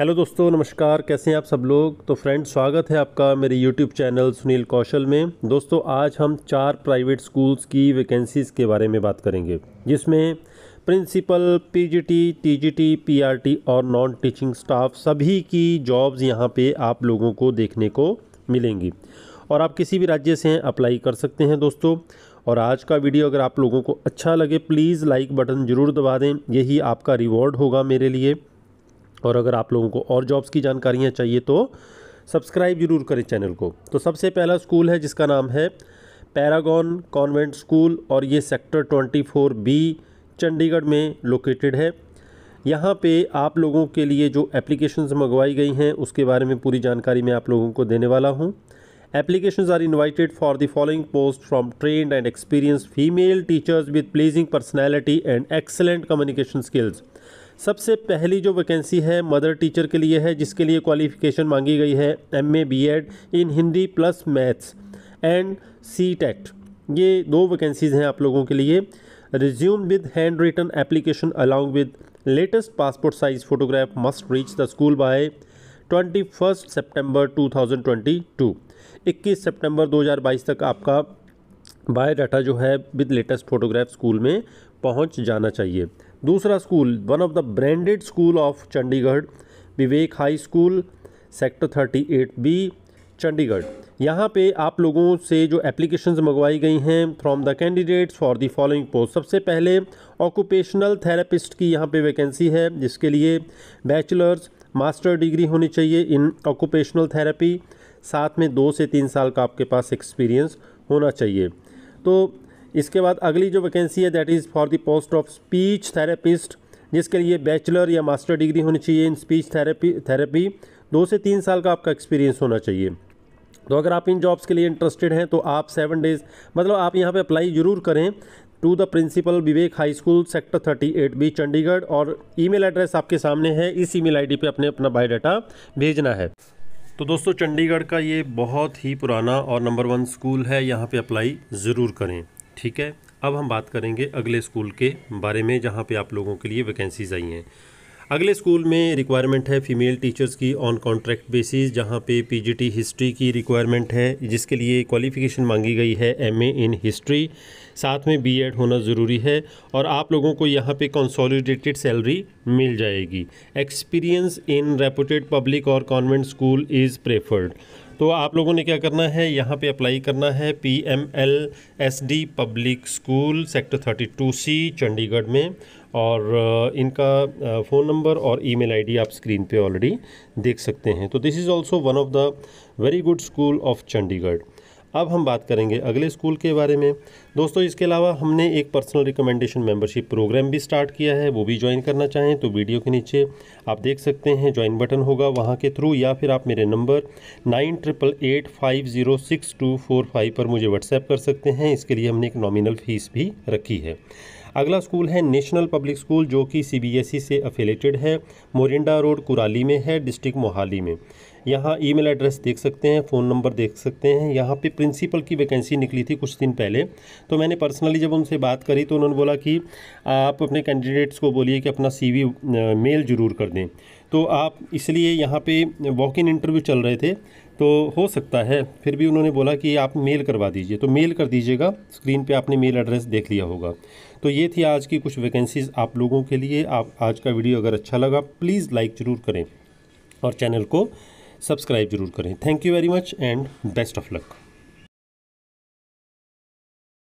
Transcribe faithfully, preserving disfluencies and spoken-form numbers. Hello दोस्तों, नमस्कार। कैसे हैं आप सब लोग। तो फ्रेंड्स, स्वागत है आपका मेरे यूट्यूब चैनल सुनील कौशल में। दोस्तों, आज हम चार प्राइवेट स्कूल्स की वैकेंसीज़ के बारे में बात करेंगे, जिसमें प्रिंसिपल, पीजीटी, टीजीटी, पीआरटी और नॉन टीचिंग स्टाफ सभी की जॉब्स यहाँ पे आप लोगों को देखने को मिलेंगी और आप किसी भी राज्य से अप्लाई कर सकते हैं। दोस्तों, और आज का वीडियो अगर आप लोगों को अच्छा लगे प्लीज़ लाइक बटन ज़रूर दबा दें, यही आपका रिवॉर्ड होगा मेरे लिए। और अगर आप लोगों को और जॉब्स की जानकारियाँ चाहिए तो सब्सक्राइब जरूर करें चैनल को। तो सबसे पहला स्कूल है जिसका नाम है पैरागॉन कॉन्वेंट स्कूल और ये सेक्टर चौबीस बी चंडीगढ़ में लोकेटेड है। यहाँ पे आप लोगों के लिए जो एप्लीकेशंस मंगवाई गई हैं उसके बारे में पूरी जानकारी मैं आप लोगों को देने वाला हूँ। Applications are invited for the following post from trained and experience female teachers with pleasing personality and excellent communication skills. सबसे पहली जो वैकेंसी है मदर टीचर के लिए है, जिसके लिए क्वालिफ़िकेशन मांगी गई है MA BEd in Hindi plus maths and C TET. ये दो वैकेंसीज़ हैं आप लोगों के लिए। Resume with hand written application along with latest passport size photograph must reach the school by twenty first September two thousand twenty two इक्कीस September दो हज़ार बाईस तक आपका बायोडाटा जो है विद लेटेस्ट फोटोग्राफ स्कूल में पहुंच जाना चाहिए। दूसरा school, one of the branded school of Chandigarh, Vivek high school sector अड़तीस बी चंडीगढ़। यहाँ पे आप लोगों से जो एप्लीकेशंस मंगवाई गई हैं from the candidates for the following post. सबसे पहले ऑक्यूपेशनल थेरेपिस्ट की यहाँ पे वैकेंसी है, जिसके लिए बैचलर्स मास्टर डिग्री होनी चाहिए इन ऑक्यूपेशनल थेरेपी, साथ में दो से तीन साल का आपके पास एक्सपीरियंस होना चाहिए। तो इसके बाद अगली जो वैकेंसी है that is for the post of speech therapist, जिसके लिए बैचलर या मास्टर डिग्री होनी चाहिए इन स्पीच थेरेपी थेरेपी दो से तीन साल का आपका एक्सपीरियंस होना चाहिए। तो अगर आप इन जॉब्स के लिए इंटरेस्टेड हैं तो आप सेवन डेज़ मतलब आप यहाँ पे अप्लाई ज़रूर करें to the principal Vivek high school sector अड़तीस बी चंडीगढ़। और ईमेल एड्रेस आपके सामने है, इस ईमेल आईडी पे अपने अपना बायोडाटा भेजना है। तो दोस्तों, चंडीगढ़ का ये बहुत ही पुराना और नंबर वन स्कूल है, यहाँ पर अप्लाई ज़रूर करें। ठीक है, अब हम बात करेंगे अगले स्कूल के बारे में जहाँ पे आप लोगों के लिए वैकेंसीज आई हैं। अगले स्कूल में रिक्वायरमेंट है फीमेल टीचर्स की ऑन कॉन्ट्रैक्ट बेसिस, जहाँ पे पीजीटी हिस्ट्री की रिक्वायरमेंट है, जिसके लिए क्वालिफ़िकेशन मांगी गई है एमए इन हिस्ट्री, साथ में बीएड होना ज़रूरी है। और आप लोगों को यहाँ पे कंसोलिडेटेड सैलरी मिल जाएगी। एक्सपीरियंस इन रेपुटेड पब्लिक और कॉन्वेंट स्कूल इज़ प्रेफर्ड। तो आप लोगों ने क्या करना है, यहाँ पे अप्लाई करना है PMLS D public school sector बत्तीस सी चंडीगढ़ में। और इनका फ़ोन नंबर और ईमेल आईडी आप स्क्रीन पे ऑलरेडी देख सकते हैं। तो this is also one of the very good school of Chandigarh. अब हम बात करेंगे अगले स्कूल के बारे में। दोस्तों, इसके अलावा हमने एक पर्सनल रिकमेंडेशन मेंबरशिप प्रोग्राम भी स्टार्ट किया है, वो भी ज्वाइन करना चाहें तो वीडियो के नीचे आप देख सकते हैं ज्वाइन बटन होगा, वहां के थ्रू या फिर आप मेरे number nine triple eight five zero six two four five पर मुझे व्हाट्सएप कर सकते हैं। इसके लिए हमने एक नॉमिनल फ़ीस भी रखी है। अगला स्कूल है नेशनल पब्लिक स्कूल, जो कि सीबीएसई से अफिलेटेड है, मोरिंडा रोड कुराली में है, डिस्ट्रिक्ट मोहाली में। यहाँ ईमेल एड्रेस देख सकते हैं, फ़ोन नंबर देख सकते हैं। यहाँ पे प्रिंसिपल की वैकेंसी निकली थी कुछ दिन पहले, तो मैंने पर्सनली जब उनसे बात करी तो उन्होंने बोला कि आप अपने कैंडिडेट्स को बोलिए कि अपना सीवी मेल ज़रूर कर दें। तो आप इसलिए यहाँ पे वॉक इन इंटरव्यू चल रहे थे, तो हो सकता है फिर भी उन्होंने बोला कि आप मेल करवा दीजिए, तो मेल कर दीजिएगा। स्क्रीन पे आपने मेल एड्रेस देख लिया होगा। तो ये थी आज की कुछ वैकेंसीज़ आप लोगों के लिए। आप आज का वीडियो अगर अच्छा लगा प्लीज़ लाइक ज़रूर करें और चैनल को सब्सक्राइब जरूर करें। Thank you very much and best of luck.